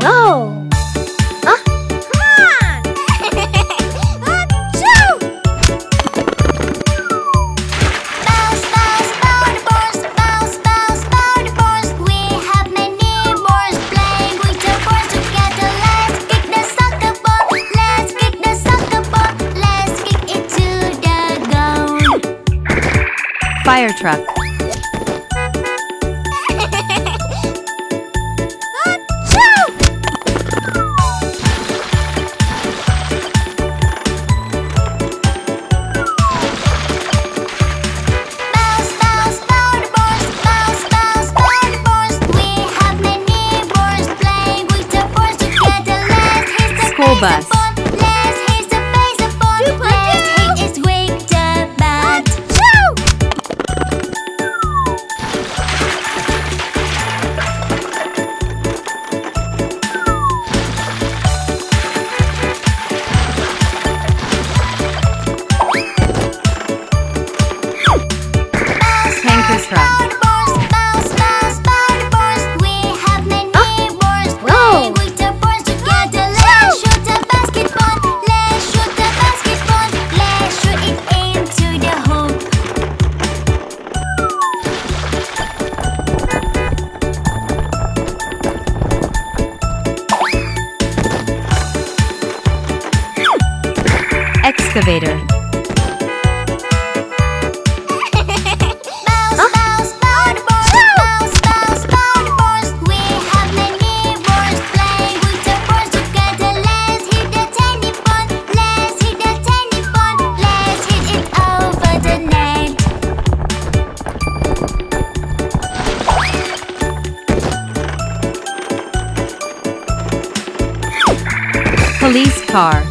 Whoa! Fire truck. School bus. Excavator. Police car.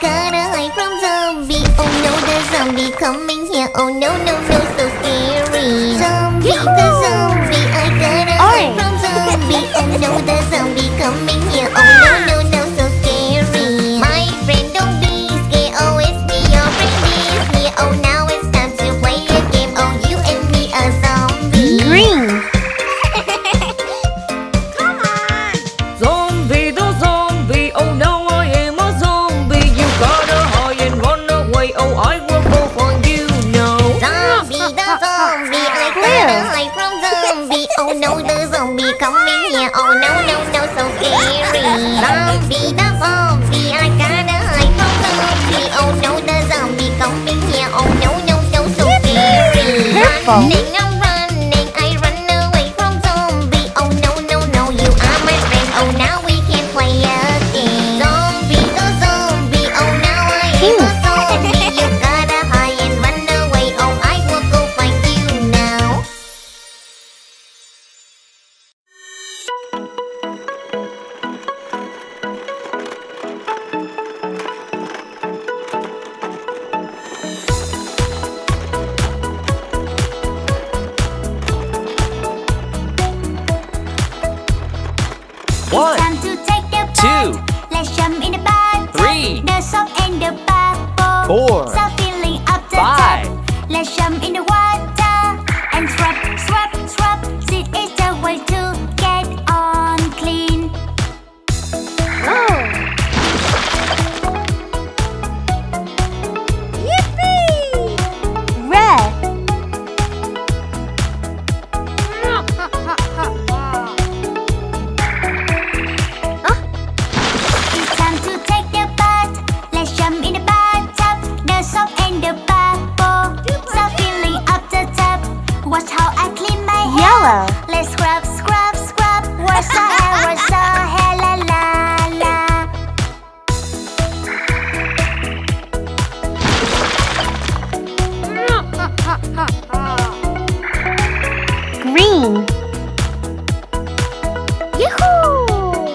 Gotta hide from zombie. Oh no, there's zombie coming here. Oh no, no, no, so scary. Zombie, the zombie, I gotta run from zombie. Oh no, the zombie coming here. Oh no, no, no, so scary. My friend, don't be scared. Oh, it's me, your friend is me. Oh, now it's time to play a game. Oh, you and me are zombies. Green. Come on. Zombie, the zombie. Oh no, I am a zombie. You gotta hide and run away. Oh, I will go for you, no. Zombie, the zombie. I gotta hide from zombie. Oh no, the zombie coming here. Oh no, no, no, so scary. Zombie, the zombie. I gotta hide from zombie. Oh no, the zombie coming here. Oh no, no, no, so scary. Purple. I'm running, I run away from zombie. Oh no, no, no, you are my friend. Oh now we can play again. Zombie, the zombie. Oh now I am a zombie. You gotta hide and run away. Oh I will go find you now. It's time to take the bath. Let's jump in the bath. Three. The soap and the bath. Four. Start filling up the Five. Tub. Let's jump in the water and scrub, scrub, scrub. This is the way to get on clean. Yippee! Red. It's time to take the bath. Let's jump in the bathtub. The soap and the bubble. Start filling up the tub. Watch how I clean my hair. Yellow. Let's scrub, scrub, scrub. Wash our hair, la la la. Green. Yoo-hoo!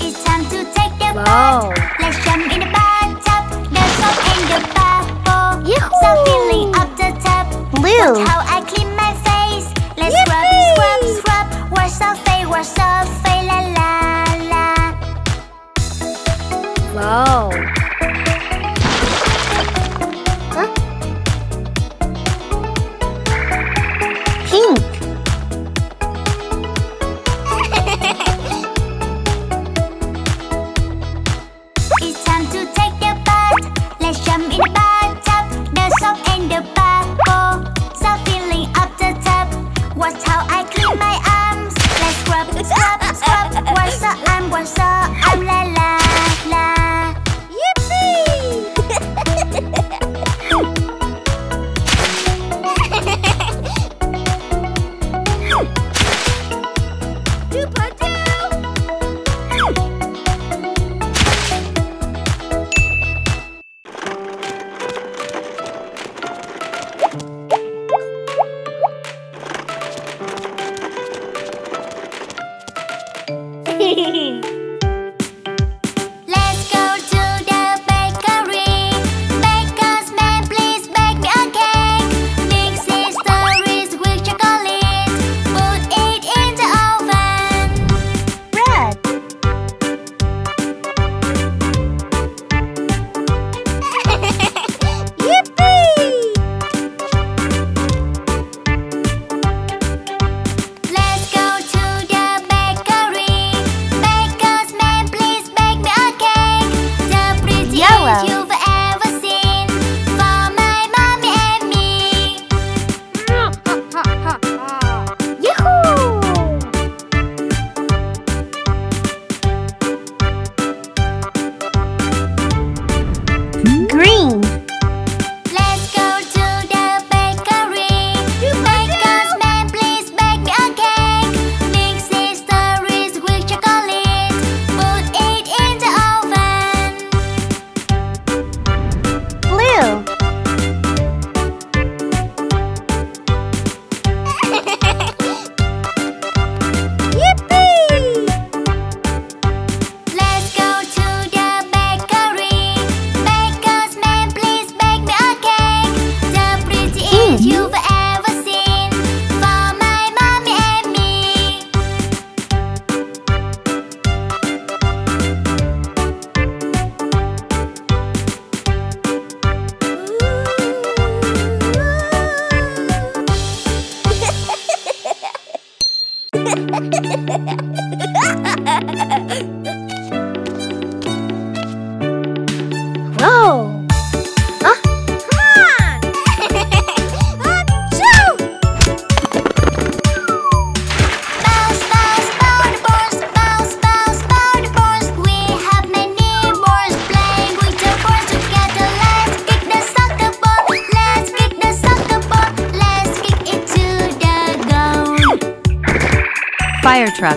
It's time to take the bath. Let's jump in the bathtub. The soap and the bubble. Start filling up the tub. Blue. Watch how I clean my face. Let's scrub, scrub, scrub. Wash our face, la la la. Wow. Pink. It's time to take the bath. Let's jump in the bathtub. The soap and the bubble. Start filling up the tub. Watch how I clean my arms. Let's scrub, scrub, scrub. Wash the arm, la la la. go! Huh? Come on! Achoo! Bounce, bounce, bounce, bounce, bounce, bounce, bounce. We have many balls playing with the balls together. Let's kick the soccer ball. Let's kick the soccer ball. Let's kick it to the goal. Fire truck.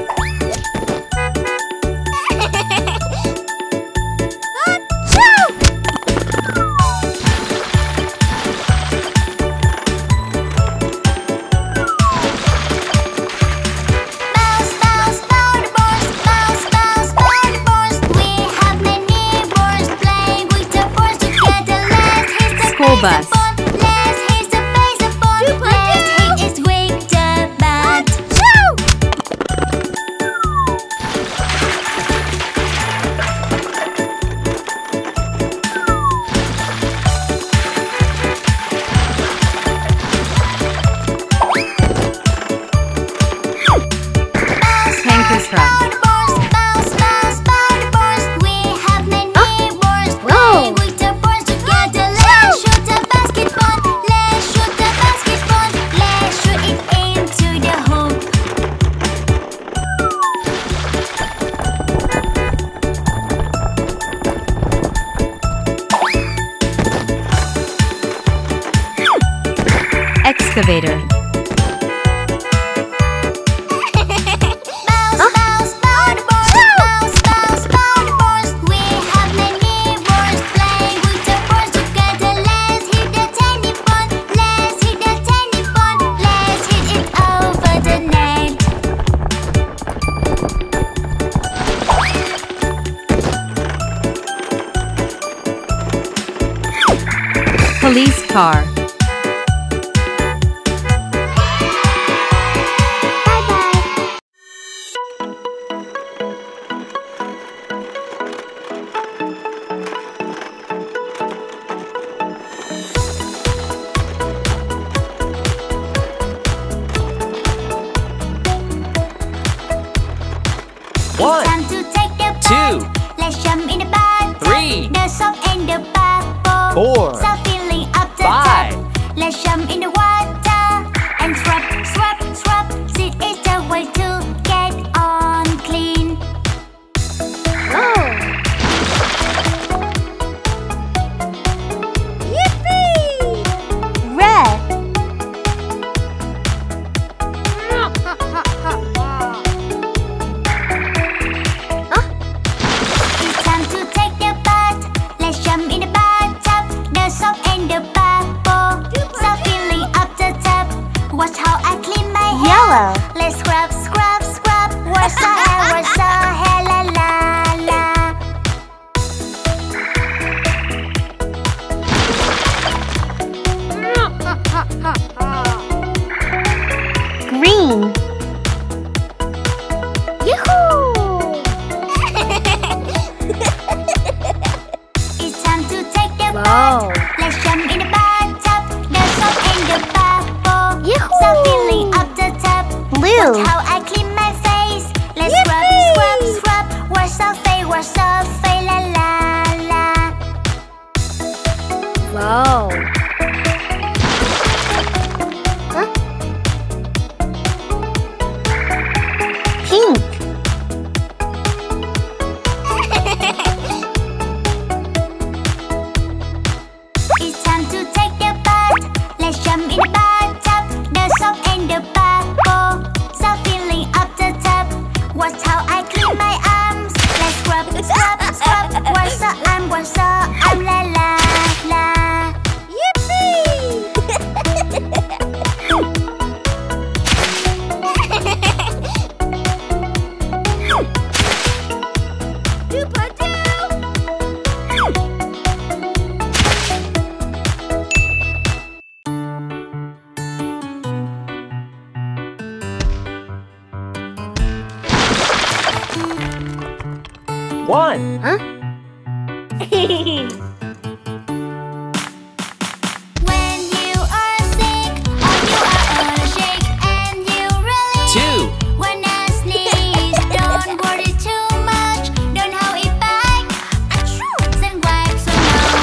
Bus. Let's hit the baseball. Let's hit it with the bat. Tanker truck. Excavator. Police car. Don't worry too much, don't hold it back. Achoo! Send wipe so now.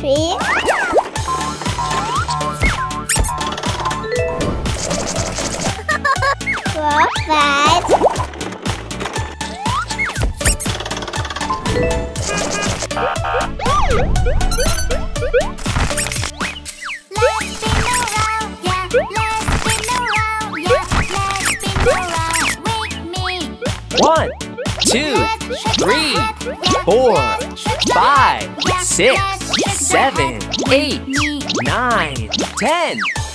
tree. Four, five. One, two, three, four, five, six, seven, eight, nine, 10.